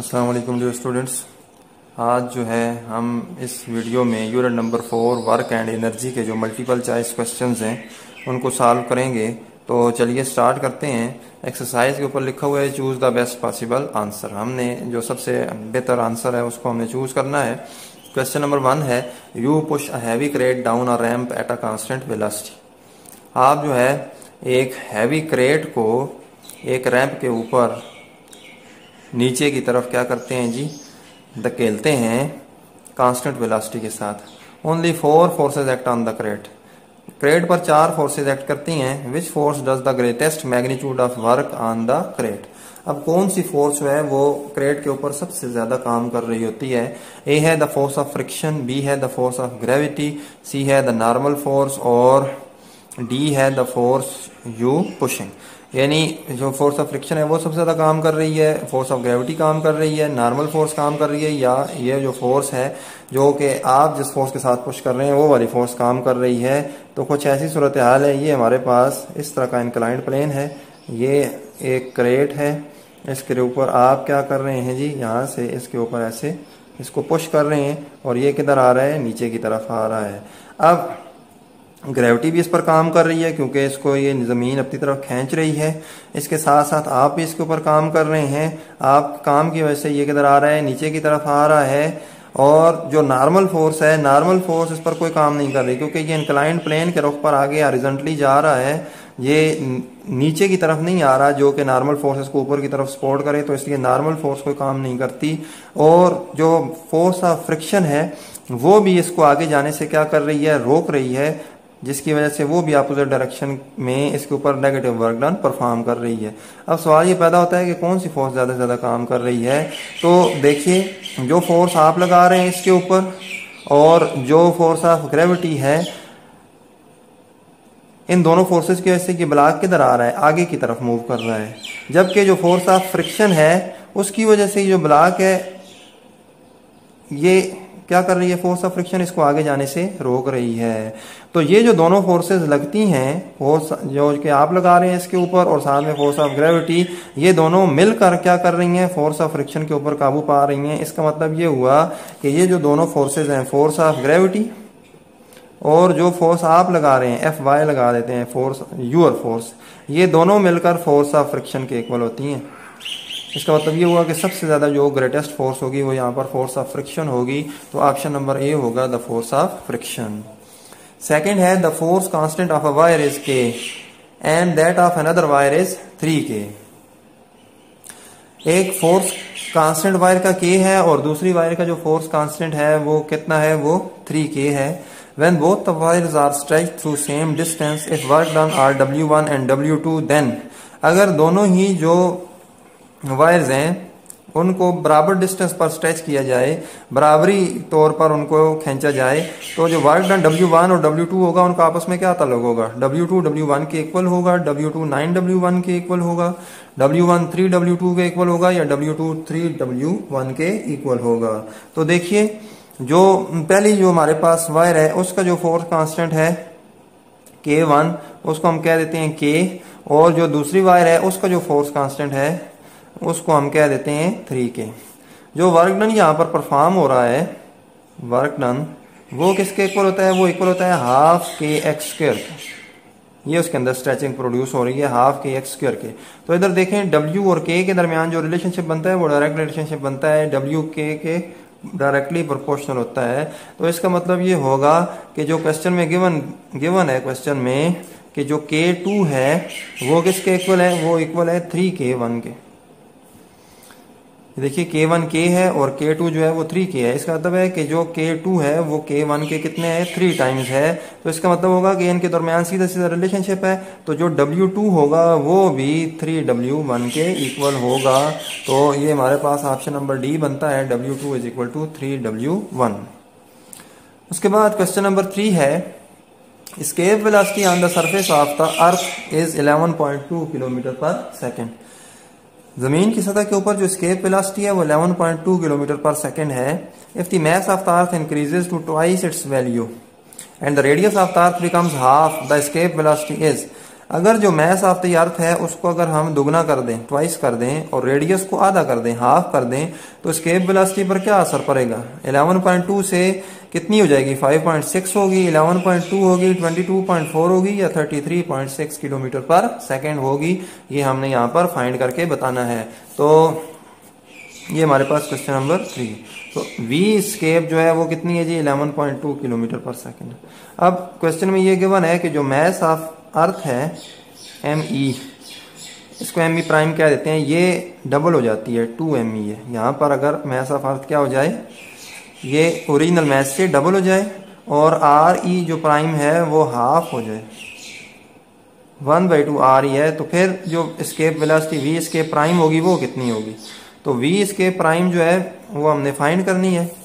अस्सलाम वालेकुम dear students, आज जो है हम इस वीडियो में unit number 4 work and energy के जो मल्टीपल चॉइस क्वेश्चंस हैं उनको सॉल्व करेंगे। तो चलिए स्टार्ट करते हैं। एक्सरसाइज के ऊपर लिखा हुआ है choose the best possible answer. हमने जो सबसे बेहतर आंसर है उसको हमने चूज़ करना है। क्वेश्चन नंबर 1 है you push a heavy crate down a ramp at a constant velocity. आप जो है एक हैवी क्रेट को एक रैंप के ऊपर नीचे की तरफ क्या करते हैं जी, धकेलते हैं कांस्टेंट वेलोसिटी के साथ। Only 4 forces act on the crate. Crate पर 4 फोर्सेज एक्ट करती हैं। Which force does the greatest magnitude of work on the crate. अब कौन सी फोर्स है वो क्रेट के ऊपर सबसे ज्यादा काम कर रही होती है। ए है the force of friction, B है the force of gravity, C है द नॉर्मल फोर्स और डी है द फोर्स यू पुशिंग। यानी जो फोर्स ऑफ फ्रिक्शन है वो सबसे ज़्यादा काम कर रही है, फोर्स ऑफ ग्रेविटी काम कर रही है, नॉर्मल फोर्स काम कर रही है, या ये जो फोर्स है जो कि आप जिस फोर्स के साथ पुश कर रहे हैं वो वाली फोर्स काम कर रही है। तो कुछ ऐसी सूरत हाल है, ये हमारे पास इस तरह का इंक्लाइंड प्लेन है, ये एक क्रेट है, इसके ऊपर आप क्या कर रहे हैं जी, यहाँ से इसके ऊपर ऐसे इसको पुश कर रहे हैं और ये किधर आ रहा है, नीचे की तरफ आ रहा है। अब ग्रेविटी भी इस पर काम कर रही है क्योंकि इसको ये ज़मीन अपनी तरफ खींच रही है। इसके साथ साथ आप भी इसके ऊपर काम कर रहे हैं, आप काम की वजह से ये किधर आ रहा है, नीचे की तरफ आ रहा है। और जो नॉर्मल फोर्स है, नॉर्मल फोर्स इस पर कोई काम नहीं कर रही क्योंकि ये इंक्लाइंड प्लेन के रुख पर आगे हॉरिजॉन्टली जा रहा है, ये नीचे की तरफ नहीं आ रहा जो कि नॉर्मल फोर्सेस को ऊपर की तरफ सपोर्ट करे, तो इसलिए नॉर्मल फोर्स कोई काम नहीं करती। और जो फोर्स ऑफ फ्रिक्शन है वो भी इसको आगे जाने से क्या कर रही है, रोक रही है, जिसकी वजह से वो भी अपोजिट डायरेक्शन में इसके ऊपर नेगेटिव वर्क डन परफॉर्म कर रही है। अब सवाल ये पैदा होता है कि कौन सी फोर्स ज़्यादा से ज़्यादा काम कर रही है। तो देखिए जो फोर्स आप लगा रहे हैं इसके ऊपर और जो फोर्स ऑफ ग्रेविटी है, इन दोनों फोर्सेस की वजह से ये ब्लॉक किधर आ रहा है, आगे की तरफ मूव कर रहा है। जबकि जो फोर्स ऑफ फ्रिक्शन है उसकी वजह से जो ब्लॉक है ये क्या कर रही है, फोर्स ऑफ फ्रिक्शन इसको आगे जाने से रोक रही है। तो ये जो दोनों फोर्सेस लगती हैं, फोर्स जो कि आप लगा रहे हैं इसके ऊपर और साथ में फोर्स ऑफ ग्रेविटी, ये दोनों मिलकर क्या कर रही हैं, फोर्स ऑफ फ्रिक्शन के ऊपर काबू पा रही हैं। इसका मतलब ये हुआ कि ये जो दोनों फोर्सेज हैं, फोर्स ऑफ ग्रेविटी और जो फोर्स आप लगा रहे हैं एफ वाई लगा देते हैं, फोर्स यूर फोर्स, ये दोनों मिलकर फोर्स ऑफ फ्रिक्शन के इक्वल होती हैं। इसका मतलब ये हुआ कि सबसे ज़्यादा जो ग्रेटेस्ट फोर्स होगी वो यहाँ पर फोर्स ऑफ फ्रिक्शन होगी। तो ऑप्शन नंबर ए होगा the force of friction. Second है the force constant of a wire is के and that of another wire is 3k। एक फोर्स कांस्टेंट वायर का के है और दूसरी वायर का जो फोर्स कांस्टेंट है वो कितना है, वो 3k है। When both the wires are stretched through same distance if work done are w1 and w2, then अगर दोनों ही जो वायर्स हैं उनको बराबर डिस्टेंस पर स्ट्रेच किया जाए, बराबरी तौर पर उनको खींचा जाए, तो जो वर्क डन W1 और W2 होगा उनका आपस में क्या ताल्लुक होगा, W2 W1 के इक्वल होगा, W2 9W1 के इक्वल होगा, W1 3W2 के इक्वल होगा या W2 3W1 के इक्वल होगा। तो देखिए जो पहली जो हमारे पास वायर है उसका जो फोर्स कांस्टेंट है K1, उसको हम कह देते हैं K, और जो दूसरी वायर है उसका जो फोर्स कांस्टेंट है उसको हम कह देते हैं 3k। जो वर्क डन यहाँ पर परफॉर्म हो रहा है, वर्क डन वो किसके इक्वल होता है, वो इक्वल होता है हाफ के एक्स स्क्वायर, ये उसके अंदर स्ट्रेचिंग प्रोड्यूस हो रही है हाफ के एक्स स्क्वायर के। तो इधर देखें w और k के दरमियान जो रिलेशनशिप बनता है वो डायरेक्ट रिलेशनशिप बनता है, w k के डायरेक्टली प्रोपोर्शनल होता है। तो इसका मतलब ये होगा कि जो क्वेश्चन में गिवन है क्वेश्चन में कि जो k2 है वो किसके इक्वल है, वो इक्वल है 3k1 के। देखिए K1 K है और K2 जो है वो 3K है, इसका मतलब है कि जो K2 है वो K1 के कितने है, 3 टाइम्स है। तो इसका मतलब होगा कि इनके दरमियान सीधा सीधा रिलेशनशिप है, तो जो W2 होगा वो भी 3W1 के इक्वल होगा। तो ये हमारे पास ऑप्शन नंबर D बनता है, W2 is equal to 3W1। उसके बाद क्वेश्चन नंबर 3 है escape velocity on the surface of the earth is 11.2 kilometre per second. जमीन की सतह के ऊपर जो स्केप वेलोसिटी है वो 11.2 किलोमीटर पर सेकेंड है। If the mass of the earth increases to twice its value and the radius of the earth becomes half the escape velocity is. अगर जो मैस ऑफ द अर्थ है उसको अगर हम दुगना कर दें, ट्वाइस कर दें और रेडियस को आधा कर दें, हाफ कर दें, तो स्केप वेलोसिटी पर क्या असर पड़ेगा? 11.2 से कितनी हो जाएगी? 5.6 होगी, 11.2 होगी, 22.4 होगी या 33.6 किलोमीटर पर सेकंड होगी। ये हमने यहाँ पर फाइंड करके बताना है। तो ये हमारे पास क्वेश्चन नंबर 3। तो वी स्केप जो है वो कितनी है जी? 11.2 किलोमीटर पर सेकंड। अब क्वेश्चन में ये गिवन है कि जो मैस ऑफ अर्थ है एम ई, इसको एम ई प्राइम क्या देते हैं? ये डबल हो जाती है, 2 ME है। यहाँ पर अगर मैस ऑफ अर्थ क्या हो जाए, ये ओरिजिनल मैस से डबल हो जाए और आर ई जो प्राइम है वो हाफ हो जाए, 1/2 आर ई है। तो फिर जो escape velocity V escape prime होगी वो कितनी होगी? तो वी स्केप प्राइम जो है वो हमने फाइंड करनी है।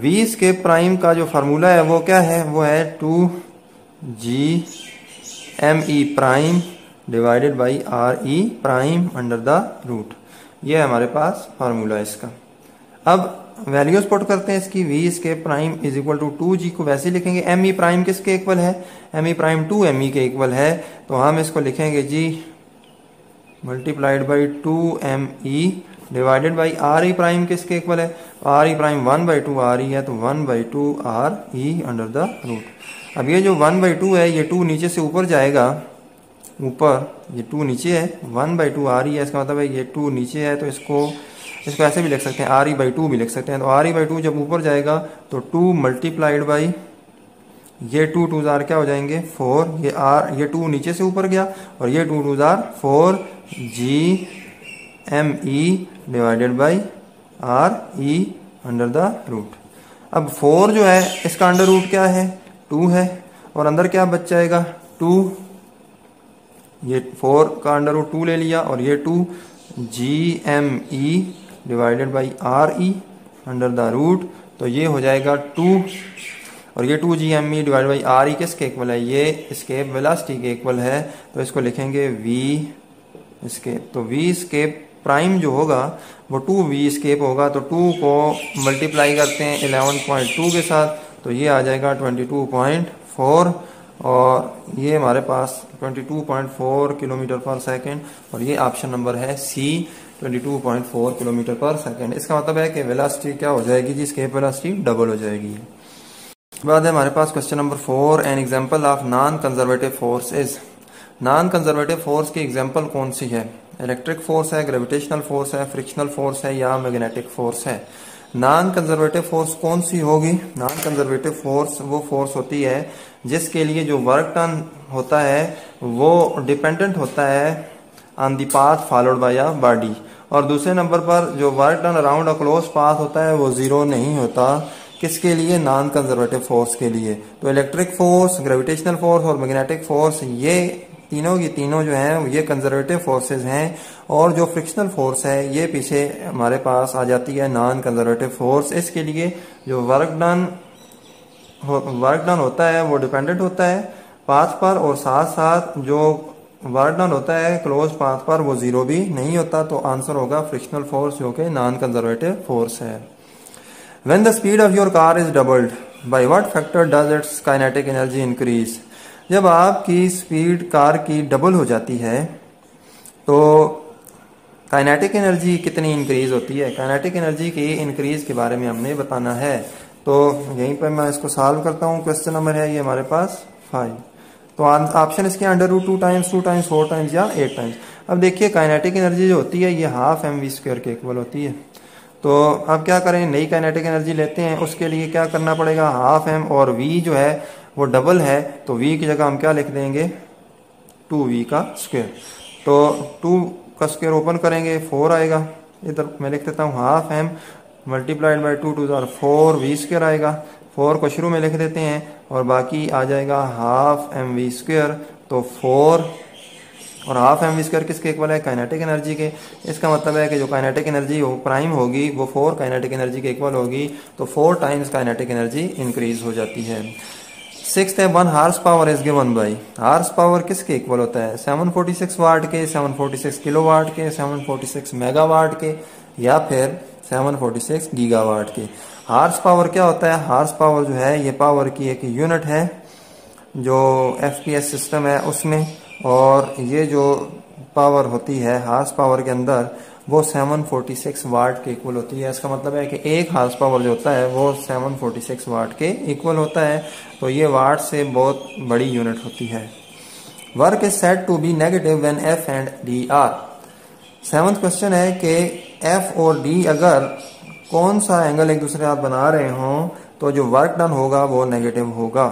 वी स्केप प्राइम का जो फार्मूला है वो क्या है? वो है 2G ME prime divided by R E prime under the root. ये हमारे पास फार्मूला है इसका। अब वैल्यूज पुट करते हैं इसकी। V escape prime is equal to 2G को वैसे लिखेंगे। एम ई प्राइम किसके इक्वल है? एम ई प्राइम 2 ME के इक्वल है। तो हम इसको लिखेंगे G multiplied by 2 ME divided by R E prime किसके इक्वल है? R E prime 1/2 R E है, तो 1/2 R E under the root. अब ये जो 1/2 है, ये 2 नीचे से ऊपर जाएगा, ऊपर ये 2 नीचे है, 1/2 आर ई है, इसका मतलब है ये 2 नीचे है। तो इसको ऐसे भी लिख सकते हैं, आर ई बाई 2 भी लिख सकते हैं। तो आर ई बाई 2 जब ऊपर जाएगा तो 2 मल्टीप्लाइड बाई ये 2 2 जार क्या हो जाएंगे? 4। ये आर ये 2 नीचे से ऊपर गया और ये 2 2 जार 4G ME divided by R E under the root. अब 4 जो है इसका अंडर रूट क्या है? 2 है और अंदर क्या बच जाएगा? 2। ये 4 का अंडर रूट 2 ले लिया और ये 2 GME divided by R E under the root. तो ये हो जाएगा 2 और ये 2 GME divided by R E किसके इक्वल है? ये स्केप वेलोसिटी के इक्वल है। तो इसको लिखेंगे वी स्केप। तो वी स्केप प्राइम जो होगा वो 2V स्केप होगा। तो 2 को मल्टीप्लाई करते हैं 11.2 के साथ, तो ये आ जाएगा 22.4 और ये हमारे पास 22.4 किलोमीटर पर सेकंड और ये ऑप्शन नंबर है सी 22.4 किलोमीटर पर सेकंड। इसका मतलब है कि वेलोसिटी क्या हो जाएगी जी? स्केप वेलोसिटी डबल हो जाएगी। बाद है हमारे पास question number 4, an example of non conservative force is. Non conservative force की एग्जांपल कौन सी है? इलेक्ट्रिक फोर्स है, ग्रेविटेशनल फोर्स है, फ्रिक्शनल फोर्स है या मैग्नेटिक फोर्स है? नॉन कंजर्वेटिव फोर्स कौन सी होगी? नॉन कंजर्वेटिव फोर्स वो फोर्स होती है जिसके लिए जो वर्क डन होता है वो डिपेंडेंट होता है on the path followed by a body. और दूसरे नंबर पर जो work done around a close path होता है वो जीरो नहीं होता। किसके लिए? नॉन कंजर्वेटिव फोर्स के लिए। तो इलेक्ट्रिक फोर्स, ग्रेविटेशनल फोर्स और मैग्नेटिक फोर्स, ये तीनों की तीनों जो हैं ये कंजर्वेटिव फोर्सेज हैं। और जो फ्रिक्शनल फोर्स है ये पीछे हमारे पास आ जाती है नॉन कंजर्वेटिव फोर्स। इसके लिए जो वर्क डन होता है वो डिपेंडेंट होता है पाथ पर और साथ साथ जो वर्क डन होता है क्लोज पाथ पर वो जीरो भी नहीं होता। तो आंसर होगा फ्रिक्शनल फोर्स जो कि नॉन कंजर्वेटिव फोर्स है। When the speed of your car is doubled by what factor does its kinetic energy increase. जब आपकी स्पीड कार की डबल हो जाती है तो काइनेटिक एनर्जी कितनी इंक्रीज होती है? काइनेटिक एनर्जी की इंक्रीज के बारे में हमने बताना है। तो यहीं पर मैं इसको सॉल्व करता हूँ। क्वेश्चन नंबर है ये हमारे पास 5। तो ऑप्शन इसके under root 2 times 2 times 4 times या 8 टाइम्स। अब देखिए काइनेटिक एनर्जी जो होती है ये ½ MV² के इक्वल होती है। तो अब क्या करें, नई काइनेटिक एनर्जी लेते हैं। उसके लिए क्या करना पड़ेगा? ½ M और V जो है वो डबल है तो V की जगह हम क्या लिख देंगे? 2V²। तो 2 का स्क्वायर ओपन करेंगे 4 आएगा। इधर मैं लिख देता हूँ ½ M multiplied by 2 2 jar 4V² आएगा। 4 को शुरू में लिख देते हैं और बाकी आ जाएगा ½ MV²। तो 4 और ½ MV² किसके इक्वल है? काइनेटिक एनर्जी के। इसका मतलब है कि जो काइनेटिक एनर्जी प्राइम होगी वो 4 काइनेटिक एनर्जी के इक्वल होगी। तो 4 टाइम्स काइनेटिक एनर्जी इंक्रीज हो जाती है। 6th है 1 HP is given by. HP किसके इक्वल होता है? 746 वाट के, 746 किलोवाट के, 746 मेगावाट के या फिर 746 गीगावाट के। HP क्या होता है? HP जो है ये पावर की एक यूनिट है जो FPS सिस्टम है उसमें, और ये जो पावर होती है हार्स पावर के अंदर वो 746 वाट के इक्वल होती है। इसका मतलब है कि एक हार्स पावर जो होता है वो 746 वाट के इक्वल होता है, तो ये वाट से बहुत बड़ी यूनिट होती है। Work is said to be negative when F and D are. Seventh question है कि एफ और डी अगर कौन सा एंगल एक दूसरे के साथ बना रहे हों तो जो वर्क डन होगा वो नेगेटिव होगा।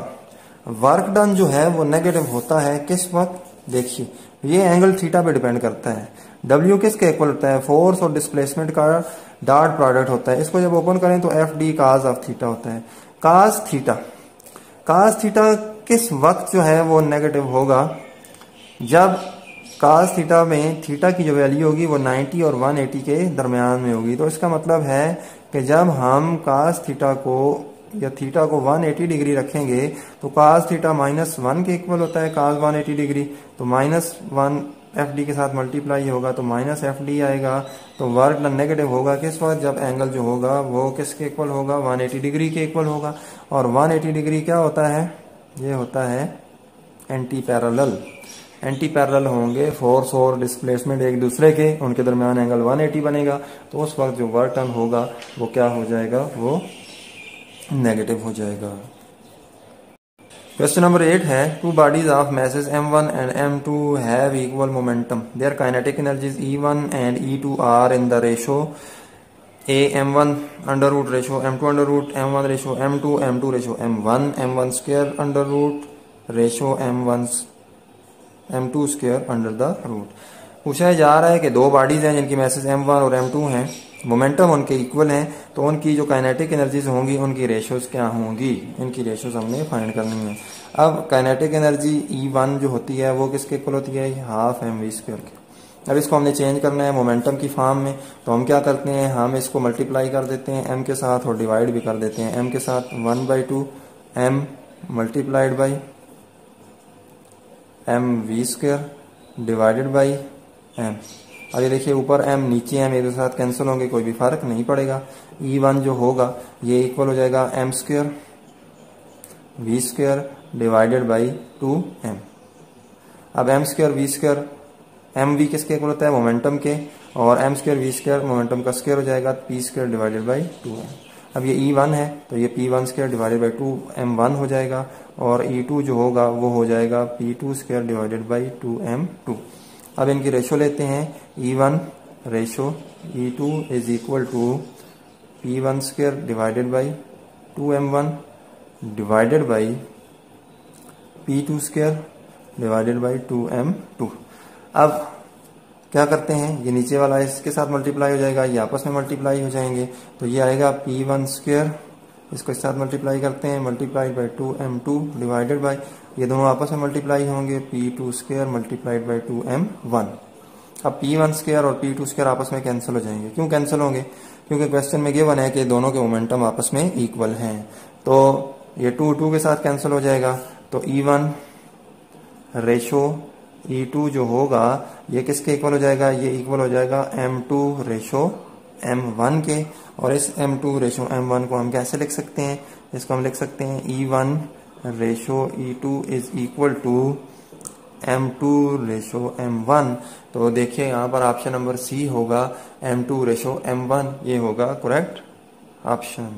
वर्क डन जो है वो नेगेटिव होता है किस वक्त, देखिए ये एंगल थीटा पे डिपेंड करता है। W किसके इक्वल होता है, फोर्स और डिस्प्लेसमेंट का डॉट प्रोडक्ट होता है। इसको जब ओपन करें तो F D cos of theta होता है। काज थीटा, काज थीटा किस वक्त जो है वो नेगेटिव होगा, जब काज थीटा में थीटा की जो वैल्यू होगी वो 90 और 180 के दरमियान में होगी। तो इसका मतलब है कि जब हम काज थीटा को या थीटा को 180 डिग्री रखेंगे तो काज थीटा -1 के इक्वल होता है, काज 180 डिग्री तो -1 एफ डी के साथ मल्टीप्लाई होगा तो -FD आएगा। तो वर्क डन नेगेटिव होगा किस वक्त, जब एंगल जो होगा वो किसके इक्वल होगा, 180 डिग्री के इक्वल होगा। और 180 डिग्री क्या होता है, ये होता है एंटी पैरेलल। एंटी पैरेलल होंगे, फोर्स और डिस्प्लेसमेंट एक दूसरे के, उनके दरमियान एंगल 180 बनेगा, तो उस वक्त जो वर्क डन होगा वो क्या हो जाएगा, वो नेगेटिव हो जाएगा। क्वेश्चन नंबर 8 है two bodies of masses m1 and m2 have equal momentum, their kinetic energies e1 and e2 in in the रेशो a m1 under root ratio m2 under root m1 ratio m2, m2 ratio m1, m1 square under root ratio m2 square under the root. पूछा जा रहा है कि दो bodies हैं जिनकी message m1 और m2 हैं, मोमेंटम उनके इक्वल हैं, तो उनकी जो काइनेटिक एनर्जीज होंगी उनकी रेशोज क्या होंगी, इनकी रेशोज हमने फाइंड करनी है। अब काइनेटिक एनर्जी e1 जो होती है वो किसके इक्वल होती है, हाफ mv स्क्वायर के। अब इसको हमने चेंज करना है मोमेंटम की फॉर्म में, तो हम क्या करते हैं, हम इसको मल्टीप्लाई कर देते हैं m के साथ और डिवाइड भी कर देते हैं m के साथ, 1/2 m multiplied by mv square divided by m। अब ये देखिए ऊपर m नीचे m एक दूसरे साथ कैंसिल होंगे, कोई भी फर्क नहीं पड़ेगा। e1 जो होगा ये इक्वल हो जाएगा m square v square divided by 2m। अब m square v square, M V किसके इक्वल होता है, मोमेंटम के, और m square v square momentum का स्क्वायर हो जाएगा p square divided by 2m। अब ये e1 है तो ये p1 square divided by 2m1 हो जाएगा, और e2 जो होगा वो हो जाएगा p2 square divided by 2m2। अब इनकी रेशो लेते हैं, e1 ratio e2 is equal to p1 square divided by 2m1 divided by p2 square divided by 2m2। अब क्या करते हैं, ये नीचे वाला इसके साथ मल्टीप्लाई हो जाएगा, ये आपस में मल्टीप्लाई हो जाएंगे, तो ये आएगा p1 स्क्वायर, इसको इसके साथ मल्टीप्लाई करते हैं, multiply by 2m2 divided by, ये दोनों आपस में मल्टीप्लाई होंगे, p2 square multiplied by 2m1। अब p1 स्क्वायर और p2 स्क्वायर आपस में कैंसिल हो जाएंगे। क्यों कैंसिल होंगे, क्योंकि क्वेश्चन में गिवन है कि दोनों के मोमेंटम आपस में इक्वल हैं, तो ये 2 के साथ कैंसिल हो जाएगा। तो e1 रेशो e2 जो होगा ये किसके इक्वल हो जाएगा, ये इक्वल हो जाएगा m2 रेशो m1 के, और इस m2 रेशो m1 को हम कैसे लिख सकते हैं, इसको हम लिख सकते हैं e1 ratio e2 is equal to m2 ratio m1। तो देखिए यहाँ पर ऑप्शन नंबर C होगा, m2 रेशो m1 ये होगा करेक्ट ऑप्शन।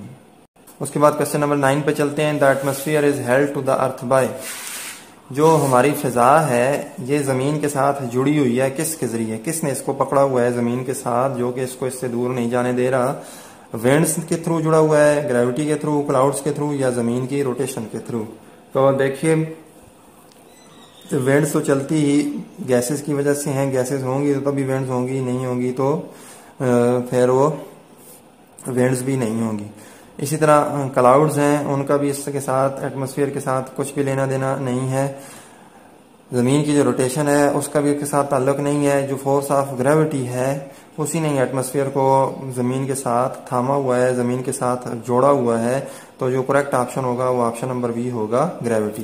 उसके बाद क्वेश्चन नंबर 9 पे चलते हैं, the atmosphere is held to the earth by. जो हमारी फिजा है ये ज़मीन के साथ जुड़ी हुई है किसके ज़रिए, किसने इसको पकड़ा हुआ है ज़मीन के साथ जो कि इसको इससे दूर नहीं जाने दे रहा, विंड्स के थ्रू जुड़ा हुआ है, ग्रेविटी के थ्रू, क्लाउड्स के थ्रू, या ज़मीन की रोटेशन के थ्रू। तो देखिए विंड्स तो चलती ही गैसेस की वजह से हैं, गैसेस होंगी तो तभी विंड्स होंगी, नहीं होंगी तो फिर वो विंड्स भी नहीं होंगी। इसी तरह क्लाउड्स हैं, उनका भी इसके साथ एटमॉस्फेयर के साथ कुछ भी लेना देना नहीं है, ज़मीन की जो रोटेशन है उसका भी इसके साथ ताल्लुक नहीं है, जो फोर्स ऑफ ग्रेविटी है उसी ने एटमॉस्फेयर को ज़मीन के साथ थामा हुआ है, ज़मीन के साथ जोड़ा हुआ है। तो जो करेक्ट ऑप्शन होगा वो ऑप्शन नंबर बी होगा, ग्रेविटी।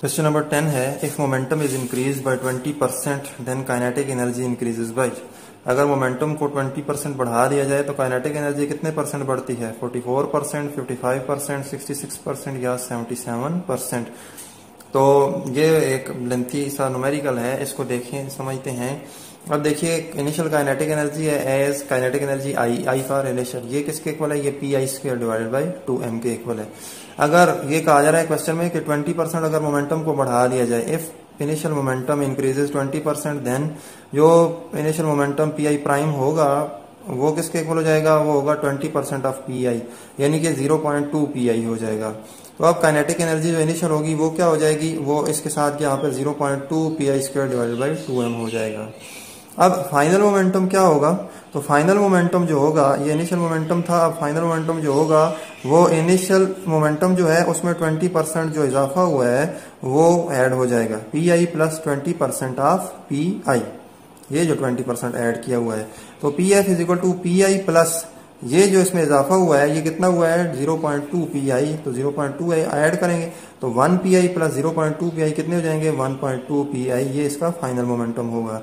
क्वेश्चन नंबर 10 है, if momentum is increase by 20% then kinetic energy increases by. अगर मोमेंटम को 20% बढ़ा दिया जाए तो काइनेटिक एनर्जी कितने परसेंट बढ़ती है, 44%, 55%, 66% या 77%। तो ये एक लेंथी सा न्यूमेरिकल है, इसको देखें समझते हैं। अब देखिए इनिशियल काइनेटिक एनर्जी है S, kinetic energy I, I का रिलेशन ये किसके इक्वल है, ये P I square divided by 2m के इक्वल है। अगर ये कहा जा रहा है क्वेश्चन में कि 20% अगर मोमेंटम को बढ़ा दिया जाए, if initial momentum increases 20%, then जो initial momentum P I prime होगा वो किसके इक्वल हो जाएगा, वो होगा 20% ऑफ पी आई, यानी कि 0.2 पी आई हो जाएगा। तो अब काइनेटिक एनर्जी जो इनिशियल होगी वो क्या हो जाएगी, वो इसके साथ यहाँ पे 0.2 P I square divided by 2m हो जाएगा। अब फाइनल मोमेंटम क्या होगा, तो फाइनल मोमेंटम जो होगा, ये इनिशियल मोमेंटम था, अब फाइनल मोमेंटम जो होगा वो इनिशियल मोमेंटम जो है उसमें 20% जो इजाफा हुआ है वो ऐड हो जाएगा, P I plus 20% of P I, ये जो 20% ऐड किया हुआ है। तो P F is equal to P I plus ये जो इसमें इजाफा हुआ है, ये कितना हुआ है 0.2 पी आई, तो 0.2 ऐड करेंगे तो 1 P I plus 0.2 P I कितने हो जाएंगे 1.2 पी आई, ये इसका फाइनल मोमेंटम होगा।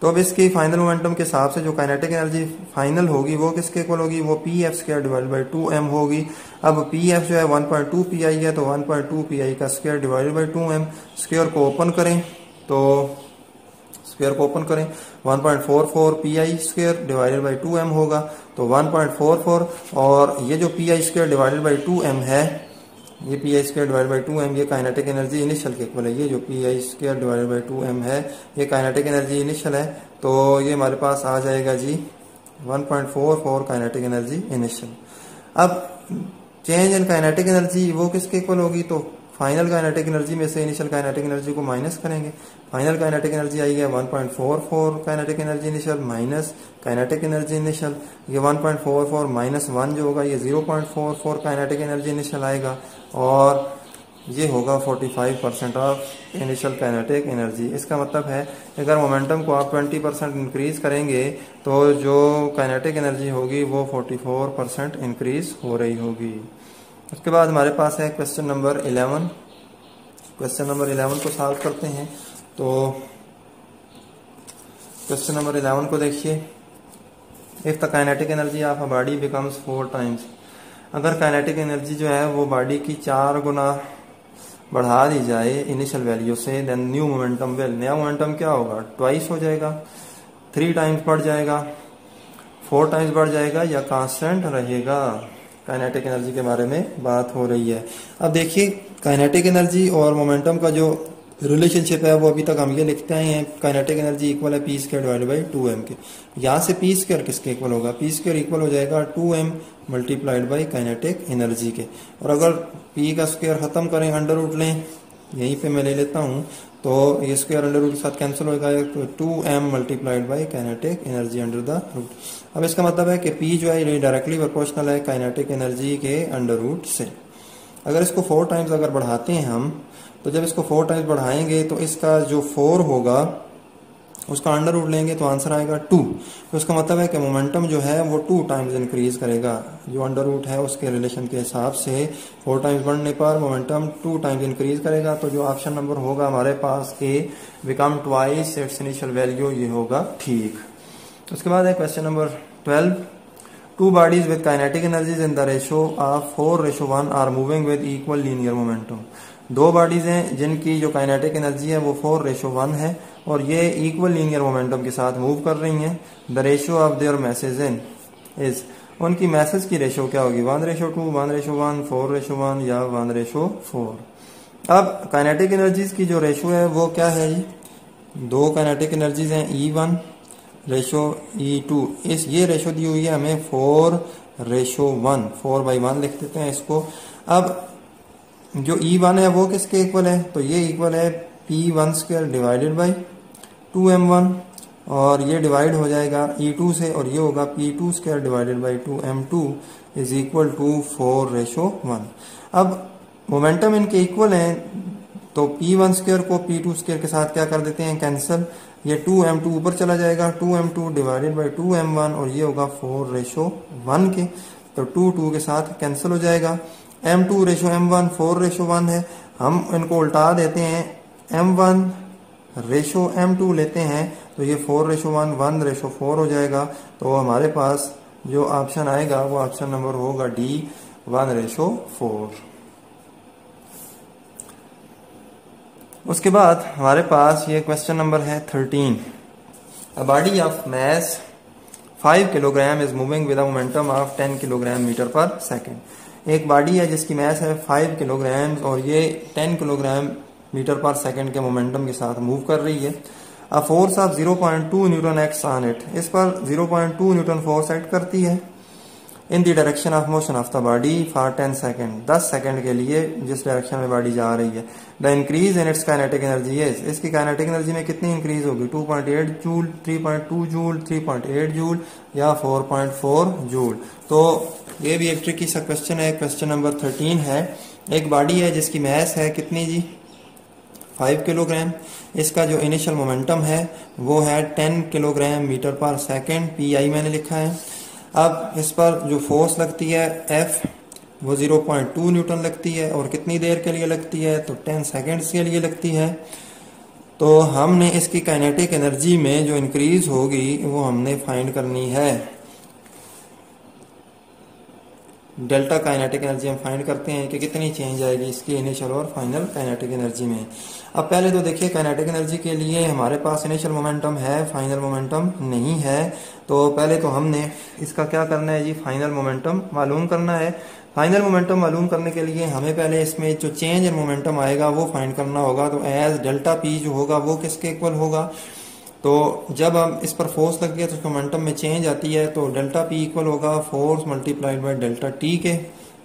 तो अब इसकी फाइनल मोमेंटम के हिसाब से जो काइनेटिक एनर्जी फाइनल होगी वो किसके इक्वल होगी, वो P F square divide by 2m होगी। अब पी एफ जो है 1.2 पी आई है, तो 1.2 पी आई का square divide by 2m, square को ओपन करें, तो स्क्वायर को ओपन करें 1.44 P I square divided by 2m होगा, तो 1.44, और ये जो P I square divided by 2m है, ये P I square divide by 2m, ये काइनेटिक एनर्जी इनिशियल के इक्वल है, ये जो P I square divide by 2m है ये काइनेटिक एनर्जी इनिशियल है, तो ये हमारे पास आ जाएगा जी 1.44 काइनेटिक एनर्जी इनिशियल। अब चेंज इन काइनेटिक एनर्जी वो किसके इक्वल होगी, तो फाइनल काइनेटिक एनर्जी में से इनिशियल काइनेटिक एनर्जी को माइनस करेंगे, फाइनल काइनेटिक एनर्जी आई है 1.44 kinetic energy initial minus kinetic energy initial, ये 1.44 माइनस 1 जो होगा ये 0.44 काइनेटिक एनर्जी इनिशियल आएगा, और ये होगा 45% ऑफ इनिशियल काइनेटिक एनर्जी। इसका मतलब है अगर मोमेंटम को आप 20% इंक्रीज करेंगे तो जो काइनेटिक एनर्जी होगी वो 44% इंक्रीज हो रही होगी। उसके बाद हमारे पास है क्वेश्चन नंबर 11, क्वेश्चन नंबर 11 को सॉल्व करते हैं। तो क्वेश्चन नंबर 11 को देखिए, if the kinetic energy of a body becomes 4 times, अगर काइनेटिक एनर्जी जो है वो बॉडी की 4 गुना बढ़ा दी जाए इनिशियल वैल्यू से, देन न्यू मोमेंटम विल, नया मोमेंटम क्या होगा 2x हो जाएगा, 3 टाइम्स बढ़ जाएगा, 4 टाइम्स बढ़ जाएगा, या कांस्टेंट रहेगा। काइनेटिक एनर्जी के बारे में बात हो रही है। अब देखिए काइनेटिक एनर्जी और मोमेंटम का जो रिलेशनशिप है वो अभी तक हम ये लिखते आए हैं, काइनेटिक एनर्जी इक्वल है P square divided by 2m के, यहाँ से पी स्क्वायर किसके इक्वल होगा, पी स्क्वायर इक्वल हो जाएगा 2m multiplied by kinetic energy के, और अगर पी का स्क्वायर खत्म करें अंडर रूट लें, यहीं पे मैं ले लेता हूँ, तो ये स्क्वायर अंडर रूट के साथ कैंसिल होगा, तो 2m multiplied by kinetic energy under the root. अब इसका मतलब है कि p जो है ये डायरेक्टली प्रोपोर्शनल है काइनेटिक एनर्जी के अंडर रूट से। अगर इसको 4 टाइम्स अगर बढ़ाते हैं हम, तो जब इसको 4 टाइम्स बढ़ाएंगे तो इसका जो 4 होगा उसका अंडर रूट लेंगे तो आंसर आएगा 2, तो इसका मतलब है कि मोमेंटम जो है वो 2 टाइम्स इंक्रीज करेगा, जो अंडर रूट है उसके रिलेशन के हिसाब से 4 टाइम्स बढ़ने पर मोमेंटम 2 टाइम्स इंक्रीज करेगा। तो जो ऑप्शन नंबर होगा हमारे पास के become twice its initial value, ये होगा ठीक। उसके बाद है question number 12, 2 bodies with kinetic energies in the ratio of 4:1 are moving with equal linear momentum. 2 bodies हैं जिनकी जो काइनेटिक एनर्जी है वो 4:1 है और ये इक्वल लीनियर मोमेंटम के साथ मूव कर रही हैं। The ratio of their masses in is, उनकी मैसेज की रेशो क्या होगी, 1:2, 1:1, 4:1 या 1:4। अब काइनेटिक एनर्जीज की जो रेशो है वो क्या है जी, 2 काइनेटिक एनर्जीज हैं E1 रेशो E2, ये रेशो दी हुई है हमें 4:1, 4/1 लिख देते हैं इसको। अब जो E1 है वो किसके इक्वल है, तो ये इक्वल है P1 square divided by 2m1 और ये डिवाइड हो जाएगा E2 से और ये होगा P2 square divided by 2m2 is equal to 4:1। अब मोमेंटम इनके इक्वल हैं तो P1 स्क्वायर को P2 स्क्वायर के साथ क्या कर देते हैं, कैंसिल, ये 2m2 ऊपर चला जाएगा, 2m2 डिवाइडेड बाई 2m1 और ये होगा 4:1 के, तो 2 के साथ कैंसिल हो जाएगा। M2 रेशो M1 4:1 है, हम इनको उल्टा देते हैं, M1 रेशो M2 लेते हैं तो ये 4:1 1:4 हो जाएगा, तो हमारे पास जो ऑप्शन आएगा वो ऑप्शन नंबर होगा D 1:4। उसके बाद हमारे पास ये क्वेश्चन नंबर है 13। A body of mass 5 kilogram is moving with a momentum of 10 kilogram metre per second. एक बॉडी है जिसकी मास है 5 किलोग्राम और ये 10 किलोग्राम मीटर पर सेकंड के मोमेंटम के साथ मूव कर रही है। A force of 0.2 newton acts on it, इस पर 0.2 न्यूटन फोर्स एक्ट करती है in the direction of motion of the body for 10 second, 10 second के लिए जिस डायरेक्शन में बॉडी जा रही है। The increase in its kinetic energy is, इसकी काइनेटिक एनर्जी में कितनी इंक्रीज होगी, 2.8 जूल, 3.2 जूल, 3.8 जूल या 4.4 जूल। तो ये भी एक ट्रिकी सा क्वेश्चन है, क्वेश्चन नंबर 13 है। एक बॉडी है जिसकी मास है कितनी जी, 5 किलोग्राम, इसका जो इनिशियल मोमेंटम है वो है 10 kilogram metre per second, P I मैंने लिखा है। अब इस पर जो फोर्स लगती है F वो 0.2 न्यूटन लगती है और कितनी देर के लिए लगती है, तो 10 सेकेंड्स के लिए लगती है। तो हमने इसकी काइनेटिक एनर्जी में जो इंक्रीज होगी वो हमने फाइंड करनी है। डेल्टा काइनेटिक एनर्जी हम फाइंड करते हैं कि कितनी चेंज आएगी इसकी इनिशियल और फाइनल काइनेटिक एनर्जी में। अब पहले तो देखिए काइनेटिक एनर्जी के लिए हमारे पास इनिशियल मोमेंटम है, फाइनल मोमेंटम नहीं है। तो पहले तो हमने इसका क्या करना है जी, फाइनल मोमेंटम मालूम करना है। फाइनल मोमेंटम मालूम करने के लिए हमें पहले इसमें जो चेंज इन मोमेंटम आएगा वो फाइंड करना होगा। तो एज डेल्टा पी जो होगा वो किसके इक्वल होगा, तो जब हम इस पर फोर्स लग गया तो उसके मोमेंटम में चेंज आती है, तो डेल्टा पी इक्वल होगा force multiplied by delta T के।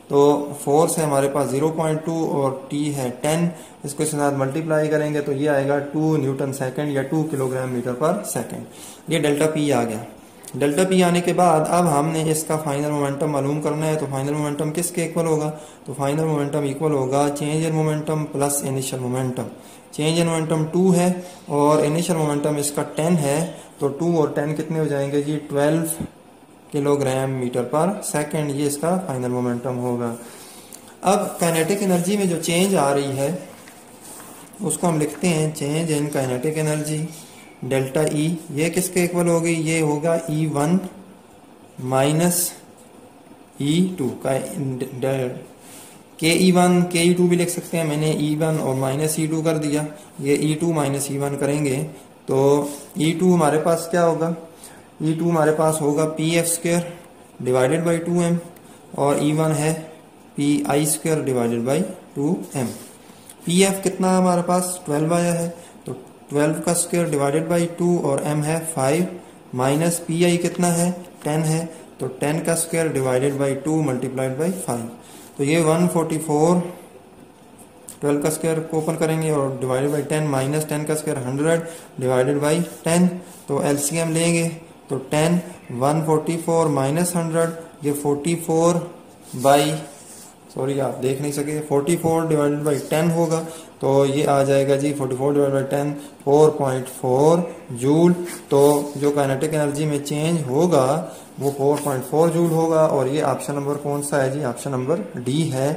तो फोर्स है हमारे पास 0.2 और टी है 10, इसको इसके साथ मल्टीप्लाई करेंगे तो ये आएगा 2 न्यूटन सेकंड या 2 किलोग्राम मीटर पर सेकंड। ये डेल्टा पी आ गया। डेल्टा पी आने के बाद अब हमने इसका फाइनल मोमेंटम मालूम करना है। तो फाइनल मोमेंटम किसके इक्वल होगा, तो फाइनल मोमेंटम इक्वल होगा change in momentum plus initial momentum. Change in momentum 2 है और इनिशियल मोमेंटम इसका 10 है, तो 2 और 10 कितने हो जाएंगे जी, 12 किलोग्राम मीटर पर सेकंड। ये इसका फाइनल मोमेंटम होगा। अब काइनेटिक एनर्जी में जो चेंज आ रही है उसको हम लिखते हैं change in kinetic energy delta E. ये किसके इक्वल होगी, ये होगा E1 माइनस E2 का KE1 KE2 भी लिख सकते हैं। मैंने E1 और माइनस E2 कर दिया, ये E2 माइनस E1 करेंगे तो E2 हमारे पास क्या होगा, E2 हमारे पास होगा PF² डिवाइडेड बाई 2m और E1 है PI² divided by 2m। PF कितना हमारे पास 12 आया है, 12 का स्क्वायर डिवाइडेड बाई 2 और m है 5 माइनस पी आई कितना है 10 है, तो 10 का square divided by 2 multiplied by 5, तो ये 144। 12 का स्क्वायर को ओपन करेंगे और डिवाइडेड बाई 10 माइनस 10 का स्क्वायर 100 डिवाइडेड बाई 10, तो एलसीएम लेंगे तो 10 144 माइनस 100 ये 44 बाई, सॉरी आप देख नहीं सके, 44 डिवाइडेड बाई 10 होगा। तो ये आ जाएगा जी 44 डिवाइड बाई 10 4.4 जूल। तो जो काइनेटिक एनर्जी में चेंज होगा वो 4.4 जूल होगा और ये ऑप्शन नंबर कौन सा है जी, ऑप्शन नंबर डी है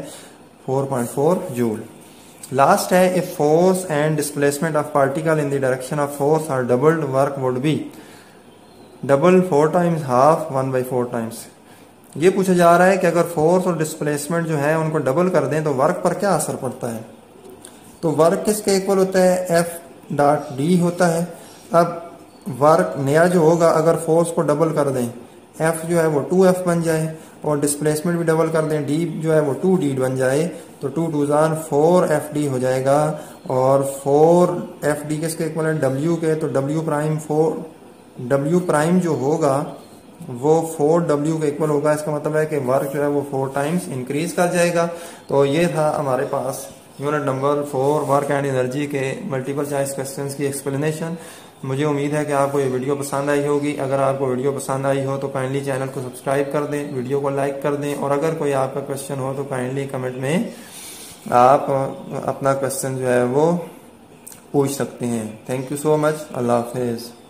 4.4 जूल। लास्ट है if force and displacement of particle in the direction of force are doubled work would be double 4 times half 1/4 times. ये पूछा जा रहा है कि अगर फोर्स और डिस्प्लेसमेंट जो है उनको डबल कर दें तो वर्क पर क्या असर पड़ता है। तो वर्क किसके इक्वल होता है, F डॉट D होता है। अब वर्क नया जो होगा अगर फोर्स को डबल कर दें, F जो है वो 2F बन जाए और डिस्प्लेसमेंट भी डबल कर दें, D जो है वो 2D बन जाए, तो 2 × 4 4FD हो जाएगा। और 4FD किसके इक्वल है, W के, तो W प्राइम जो होगा वो 4W के इक्वल होगा। इसका मतलब है कि वर्क जो है वो 4 टाइम्स इंक्रीज कर जाएगा। तो ये था हमारे पास unit number 4 work and energy के मल्टीपल चॉइस क्वेश्चन की एक्सप्लेनेशन। मुझे उम्मीद है कि आपको ये वीडियो पसंद आई होगी। अगर आपको वीडियो पसंद आई हो तो काइंडली चैनल को सब्सक्राइब कर दें, वीडियो को लाइक कर दें और अगर कोई आपका क्वेश्चन हो तो काइंडली कमेंट में आप अपना क्वेश्चन जो है वो पूछ सकते हैं। Thank you so much. अल्लाह हाफिज़।